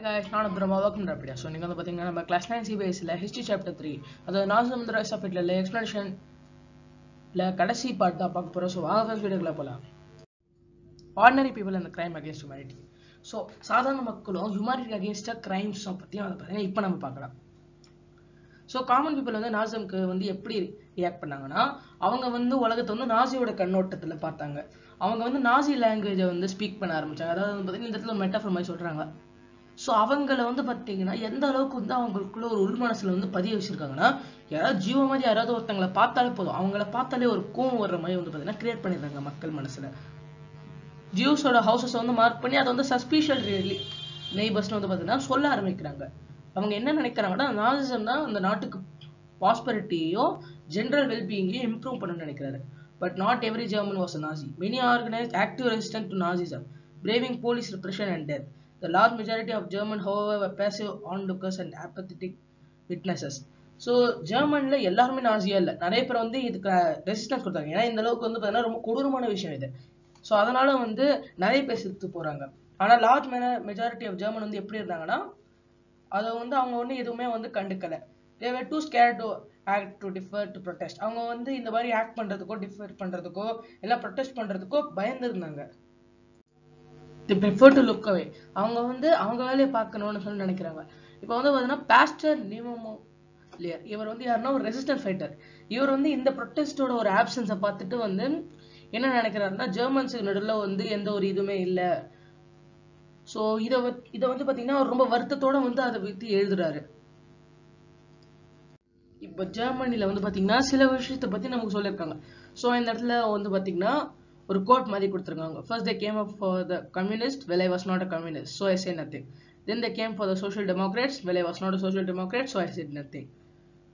Hi guys, welcome to our So, we class 9 CBSE history chapter 3. That is Nazism and the Rise of Hitler explanation. Ordinary people and the crime against humanity. So, humanity against crimes. So, common people வந்து நாசிசம்க்கு வந்து எப்படி react பண்ணாங்கன்னா அவங்க வந்து உலகத்தை வந்து நாசியோட கண்ணோட்டத்துல பார்த்தாங்க அவங்க வந்து நாசி லாங்குவேஜை வந்து ஸ்பீக் பண்ண ஆரம்பிச்சாங்க அதாவது பாத்தீங்கன்னா இந்த இடத்துல ஒரு மெட்டாஃபர் மாதிரி சொல்றாங்க சோ அவங்கள வந்து பாத்தீங்கன்னா எந்த அளவுக்கு வந்து அவங்களுக்குள்ள ஒரு உள்மனசுல வந்து பதிய வச்சிருக்காங்கன்னா யாராவது ஜீவ மாதிரி யாராவது ஒருத்தங்கள பார்த்தாலே போதும் அவங்கள பார்த்தாலே ஒரு கோவம் வர்ற மாதிரி வந்து பாத்தீங்கன்னா கிரியேட் பண்ணிடுறாங்க மக்கள் மனசுல ஜீவ்ஸோட ஹவுஸஸ் வந்து மார்க் பண்ணி அது வந்து சஸ்பிஷியல் ரியலி நெய்பர்ஸ்னு வந்து பாத்தீங்கன்னா சொல்ல ஆரம்பிக்கிறாங்க அவங்க என்ன நினைக்கிறாங்கன்னா நாசிசம் தான் அந்த நாட்டுக்கு prosperity-யோ general well-being-ஐ இம்ப்ரூவ் பண்ணனும்னு நினைக்கிறாரு but not every German was a Nazi many organized active resistance to Nazism braving police repression and death the large majority of German however were passive onlookers and apathetic witnesses so ஜெர்மன்ல எல்லாரும் nausea இல்ல நிறைய பேர் வந்து இதுக்கு resistance கொடுத்தாங்க ஏன்னா இந்த அளவுக்கு வந்து பார்த்தா ரொம்ப கொடூரமான விஷயம் இது சோ அதனால வந்து நிறைய பேர் செத்து போறாங்க ஆனா large majority of German வந்து எப்படி இருந்தாங்கன்னா அது வந்து அவங்க ஒண்ணு எதுமே வந்து கண்டுக்கல they were too scared to act to defer to protest அவங்க வந்து இந்த மாதிரி ஆக்ட் பண்றதுக்கோ டிஃபர் பண்றதுக்கோ இல்ல protest பண்றதுக்கோ பயந்து இருந்தாங்க they prefer to look away அவங்க வந்து அவங்க வேலைய பார்க்கணும்னு சொல்லி நினைக்கிறாங்க இப்போ வந்து பார்த்தீங்கன்னா பாஸ்டர் நியமோலர் இவர் வந்து யாருன்னா ஒரு ரெசிஸ்டன்ஸ் ஃபைட்டர் இவர் வந்து இந்த protestோட ஒரு absence பார்த்துட்டு வந்து என்ன நினைக்கிறாருன்னா ஜெர்மன்ஸ்க்கு நடுவுல வந்து எந்த ஒரு இதுமே இல்ல So, இத வந்து பாத்தீங்கன்னா ரொம்ப வருத்தத்தோட வந்து அதை பத்தி எழுதுறாரு இப்போ ஜெர்மனில வந்து பாத்தீங்கன்னா சில விஷயத்தை பத்தி நமக்கு சொல்லிருக்காங்க சோ இந்த இடத்துல வந்து பாத்தீங்கன்னா ஒரு கோட் மாதிரி கொடுத்திருக்காங்க first they came up for the communist well I was not a communist so I say nothing then they came for the social democrats well I was not a social democrat so I said nothing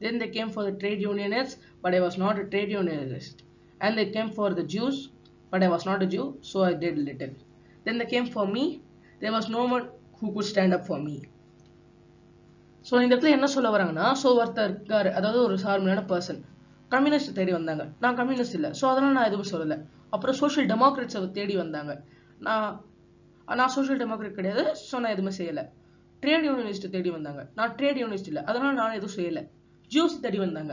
then they came for the trade unionists but I was not a trade unionist and they came for the Jews but I was not a Jew so I did little then they came for me There was no one who could stand up for me. So in that என்ன சொல்ல வராங்கன்னா so ஒருத்தர் இருக்காரு அதாவது ஒரு சார்மியான person communist தேடி வந்தாங்க நான் கம்யூனிஸ்ட் இல்ல சோ அதனால நான் எதுவும் சொல்லல அப்புறம் சோஷியல் டெமோக்ராட்ஸ் தேடி வந்தாங்க நான் சோஷியல் டெமோக்ராட் கிடையாது சோ நான் எதுவும் செய்யல ட்ரேட் யூனியனிஸ்ட் தேடி வந்தாங்க நான் ட்ரேட் யூனியனிஸ்ட் இல்ல அதனால நான் எதுவும் செய்யல ஜூஸ் தேடி வந்தாங்க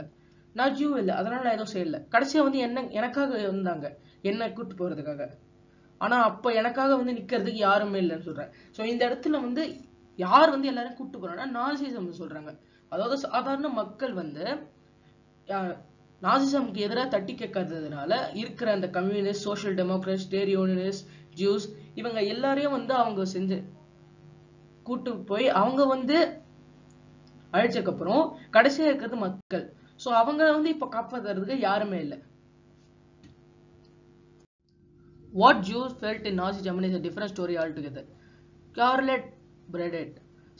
நான் ஜூ இல்ல அதனால நான் எதுவும் செய்யல கடைசியா வந்து என்ன எனக்காக வந்தாங்க என்ன கூட்டி போறதுக்காக ஆனா அப்ப எனக்காக வந்து நிக்கிறதுக்கு யாரும் இல்லன்னு சொல்றாங்க சோ இந்த இடத்துல வந்து யார் வந்து எல்லாரும் கூட்டி போறானா நாசிசம்னு சொல்றாங்க அதாவது சாதாரண மக்கள் வந்து நாசிசம்க்கு எதிரா தட்டி கேட்கிறதுனால இருக்கிற அந்த communist social democrats trade unionist Jews இவங்க எல்லாரையும் வந்து அவங்க செஞ்சு கூட்டி போய் அவங்க வந்து அழிச்சதுக்கு அப்புறம் கடைசியா இருக்கிறது மக்கள் சோ அவங்கள வந்து இப்ப காப்பாத்துறதுக்கு யாருமே இல்ல What Jews felt in Nazi Germany is a different story altogether. Carlette Bredet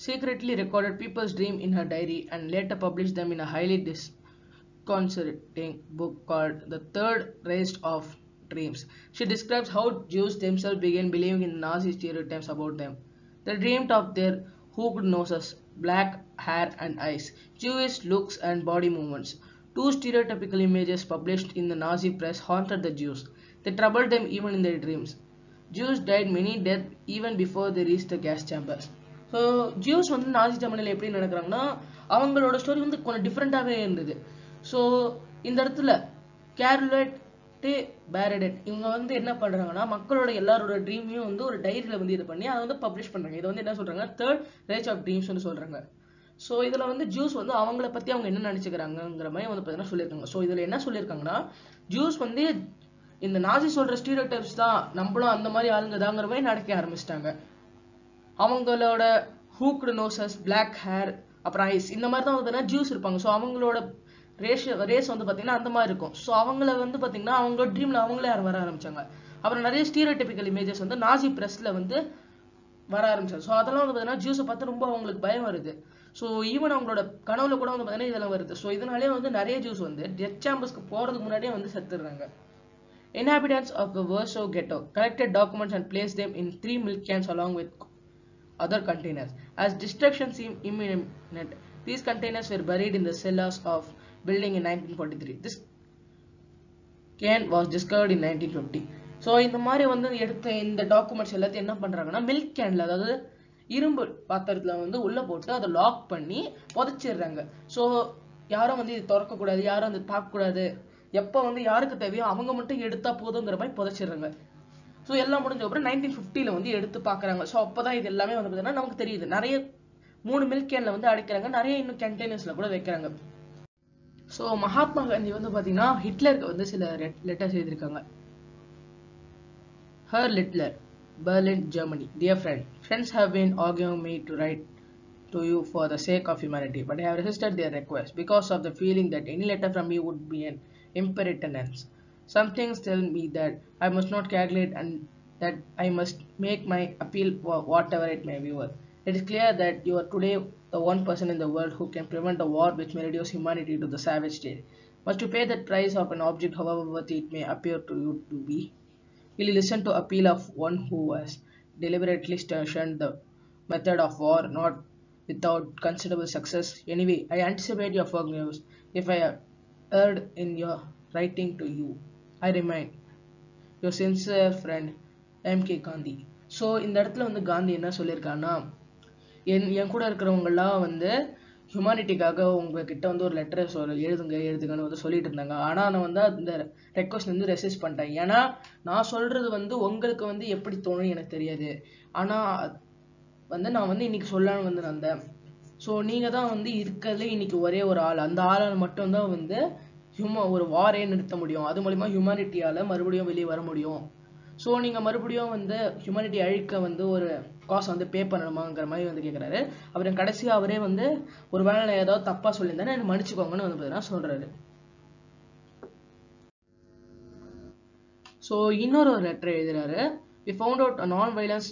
secretly recorded people's dreams in her diary and later published them in a highly disconcerting book called The Third Race of Dreams. She describes how Jews themselves began believing in Nazi stereotypes about them. They dreamed of their hooked noses, black hair and eyes, Jewish looks and body movements. Two stereotypical images published in the Nazi press haunted the Jews. They troubled them even in their dreams. Jews died many deaths even before they reached the gas chambers. So Jews வந்து நாசி ஜெர்மனில எப்படி நடக்கறாங்கன்னா அவங்களோட story வந்து கொஞ்சம் டிஃபரண்டாவே இருந்தது. So இந்த இடத்துல Carlette Bredet இவங்க வந்து என்ன பண்றாங்கன்னா மக்களோட எல்லாரோட ட்ரீமையும் வந்து ஒரு டைரியில வந்து இது பண்ணி அதை வந்து பப்ளிஷ் பண்றாங்க. இது வந்து என்ன சொல்றாங்க Third Race of Dreams னு சொல்றாங்க. சோ இதுல வந்து ஜூஸ் வந்து அவங்கள பத்தி அவங்க என்ன நினைச்சுக்கறாங்கங்கற மாதிரி வந்து பார்த்தீங்கன்னா சொல்லிருக்காங்க. சோ இதுல என்ன சொல்லிருக்காங்கன்னா ஜூஸ் வந்து இந்த நாசி சொல்ற ஸ்டீரியோடைப்ஸ் தான் நம்மளும் அந்த மாதிரி ஆளுங்க தாங்கற மாதிரி நடக்க ஆரம்பிச்சிட்டாங்க அவங்களோட ஹூக்டு நோசஸ் black hair அப்புறம் ஐஸ் இந்த மாதிரி தான் வந்து ஜூஸ் இருப்பாங்க சோ அவங்களோட ரேஸ் வந்து பாத்தீங்கன்னா அந்த மாதிரி இருக்கும் சோ அவங்கள வந்து பாத்தீங்கன்னா அவங்களோட ட்ரீம்ல அவங்களே வர ஆரம்பிச்சாங்க அப்புறம் நிறைய ஸ்டீரியோடைபிக்கல் இமேஜஸ் வந்து நாசி பிரஸ்ல வந்து வர ஆரம்பிச்சாங்க சோ அதெல்லாம் வந்து பாத்தீங்கன்னா ஜூஸை பார்த்து ரொம்ப அவங்களுக்கு பயம் வருது சோ ஈவன் அவங்களோட கனவுல கூட வந்து பாத்தீங்கன்னா இதெல்லாம் வருது சோ இதனாலே வந்து நிறைய ஜூஸ் வந்து டெத் சாம்பர்ஸ்க்கு போறதுக்கு முன்னாடியே வந்து செத்துறாங்க Inhabitants of the Warsaw Ghetto collected documents and placed them in 3 milk cans along with other containers. As destruction seemed imminent, these containers were buried in the cellars of building in 1943. This can was discovered in 1950. So, in the மாதிரி வந்து எடுத்த இந்த documents எல்லாத்தையும் என்ன பண்றாங்கன்னா milk canல அதாவது இரும்பு பாத்திரத்துல வந்து உள்ள போட்டு அதை லாக் பண்ணி புதைச்சிடுறாங்க. ஸோ யாரும் வந்து இது திறக்கக்கூடாது, யாரும் வந்து பார்க்கக்கூடாது, எப்போ வந்து யாருக்கு தேவையோ அவங்க மட்டும் எடுத்தா போதுங்கிற மாதிரி புதைச்சிடுறாங்க. ஸோ எல்லாம் முடிஞ்ச அப்புறம் 1950ல் வந்து எடுத்து பார்க்குறாங்க. ஸோ அப்போ தான் இது எல்லாமே வந்து பார்த்தீங்கன்னா நமக்கு தெரியுது. நிறைய 3 மில்க் கேனில் வந்து அடைக்கிறாங்க, நிறைய இன்னும் கண்டெய்னர்ஸில் கூட வைக்கிறாங்க. ஸோ மகாத்மா காந்தி வந்து பார்த்தீங்கன்னா ஹிட்லருக்கு வந்து சில லெட்டர்ஸ் எழுதியிருக்காங்க. Herr Hitler, Berlin, Germany. Dear friend, friends have been arguing me to write to you for the sake of humanity, but I have resisted their request because of the feeling that any letter from you would be an impertinence. Some things tell me that I must not calculate and that I must make my appeal for whatever it may be worth. It is clear that you are today the one person in the world who can prevent a war which may reduce humanity to the savage state. Must you pay the price of an object, however worthy it may appear to you to be? Will listen to appeal of one who has deliberately stationed the method of war, not without considerable success. Anyway, I anticipate your forgiveness if I have erred in your writing to you. I remain your sincere friend, M.K. Gandhi. So, in that case, Gandhi enna sollirukana, en kuda irukkravangala vandu ஹியூமானிட்டிக்காக உங்ககிட்ட வந்து ஒரு லெட்டரை எழுதுங்க எழுதுங்கன்னு வந்து சொல்லிட்டு இருந்தாங்க. ஆனால் நான் வந்து அந்த ரெக்வஸ்ட் வந்து ரெசிஸ்ட் பண்ணிட்டேன். ஏன்னா நான் சொல்கிறது வந்து உங்களுக்கு வந்து எப்படி தோணும் எனக்கு தெரியாது, ஆனால் வந்து நான் வந்து இன்றைக்கி சொல்லலான்னு வந்து வந்தேன். ஸோ நீங்கள் தான் வந்து இருக்கிறதுலே இன்றைக்கி ஒரே ஒரு ஆள், அந்த ஆளால் மட்டும்தான் வந்து ஒரு வாரே நிறுத்த முடியும், அது மூலிமா ஹியூமானிட்டியால் மறுபடியும் வெளியே வர முடியும். ஸோ நீங்கள் மறுபடியும் வந்து ஹியூமனிட்டி அழிக்க வந்து ஒரு காசு வந்து பே பண்ணணுமாங்கிற மாதிரி வந்து கேட்குறாரு. அப்புறம் கடைசியாக அவரே வந்து ஒரு வேலை நான் ஏதாவது தப்பாக சொல்லியிருந்தேன்னா எனக்கு மன்னிச்சுக்கோங்கன்னு வந்து பார்த்தீங்கன்னா சொல்கிறாரு. ஸோ இன்னொரு ஒரு லெட்டர் எழுதுகிறாரு. We found out a non violence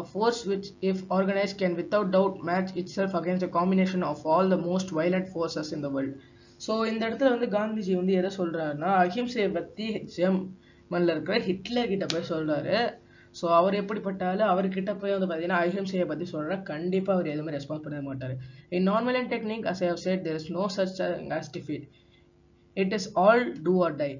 a force which if organise can without doubt match itself against a combination of all the most violent forces in the world. So இந்த இடத்துல வந்து காந்திஜி வந்து எதை சொல்கிறாருன்னா அஹிம்சையை பற்றி மண்ணில் இருக்கிற ஹிட்லர் கிட்ட போய் சொல்கிறாரு. ஸோ அவர் எப்படிப்பட்டாலும் அவர்கிட்ட போய் வந்து பார்த்தீங்கன்னா அஹிம்சையை பற்றி சொல்கிறாரு. கண்டிப்பாக அவர் எதுவுமே ரெஸ்பான்ஸ் பண்ண மாட்டார். In non violent technique as I have said there is no such as defeat, it is all do or die.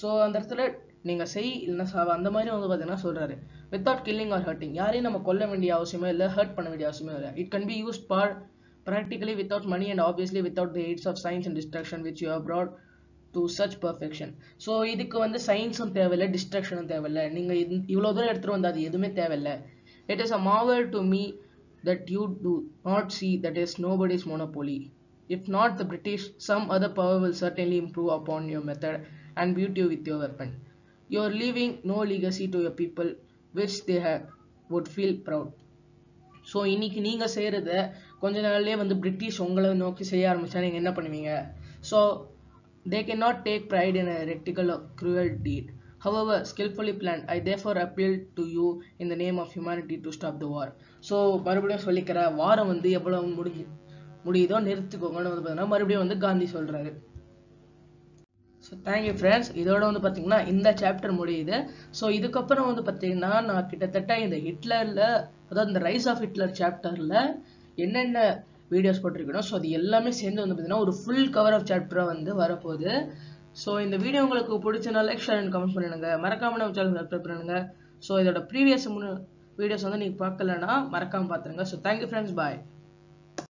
So அந்த இடத்துல நீங்கள் செய் இல்லைன்னா சாவ அந்த மாதிரி வந்து பார்த்தீங்கன்னா சொல்கிறாரு. வித்தவுட் கில்லிங் ஆர் ஹர்ட்டிங், யாரையும் நம்ம கொல்ல வேண்டிய அவசியமே இல்லை, ஹர்ட் பண்ண வேண்டிய அவசியமே இல்லை. It can be used for practically without money and obviously without the aids of science and destruction which you have brought to such perfection. So இதுக்கு வந்து சயின்ஸும் தேவையில்லை, டிஸ்ட்ரக்ஷனும் தேவையில்லை, நீங்கள் இவ்வளோ தூரம் எடுத்துகிட்டு வந்து அது எதுவுமே தேவையில்லை. It is a marvel to me that you do not see that is nobody's monopoly. If not the British, some other power will certainly improve upon your method and beauty with your weapon. You are leaving no legacy to your people which they have would feel proud. So இன்னைக்கு நீங்கள் செய்கிறத கொஞ்ச நாள்லேயே வந்து British உங்களை நோக்கி செய்ய ஆரம்பித்தா நீங்கள் என்ன பண்ணுவீங்க? So they cannot take pride in a heretical or cruel deed, however skillfully planned. I therefore appeal to you in the name of humanity to stop the war. So மறுபடியும் சொல்லிக்கிற வாரம் வந்து எவ்வளவு முடியுதோ நிறுத்துக்கோங்கன்னு வந்து பார்த்தீங்கன்னா மறுபடியும் வந்து காந்தி சொல்கிறாரு. ஸோ தேங்க்யூ ஃப்ரெண்ட்ஸ், இதோட வந்து பார்த்தீங்கன்னா இந்த சாப்டர் முடியுது. ஸோ இதுக்கப்புறம் வந்து பார்த்தீங்கன்னா நான் கிட்டத்தட்ட இந்த ஹிட்லரில், அதாவது இந்த ரைஸ் ஆஃப் ஹிட்லர் சாப்டரில் என்னென்ன வீடியோஸ் போட்டிருக்கணும், ஸோ அது எல்லாமே சேர்ந்து வந்து பார்த்தீங்கன்னா ஒரு ஃபுல் கவர் ஆஃப் சாப்டராக வந்து வரப்போகுது. ஸோ இந்த வீடியோ உங்களுக்கு பிடிச்சதுனா லைக், ஷேர் அண்ட் கமெண்ட் பண்ணுங்க. மறக்காம நம்ம சேனல் சப்ஸ்கிரைப் பண்ணுங்க. ஸோ இதோட ப்ரீவியஸ் 3 வீடியோஸ் வந்து நீங்கள் பார்க்கலன்னா மறக்காமல் பார்த்துருங்க. ஸோ தேங்க்யூ ஃப்ரெண்ட்ஸ், பாய்.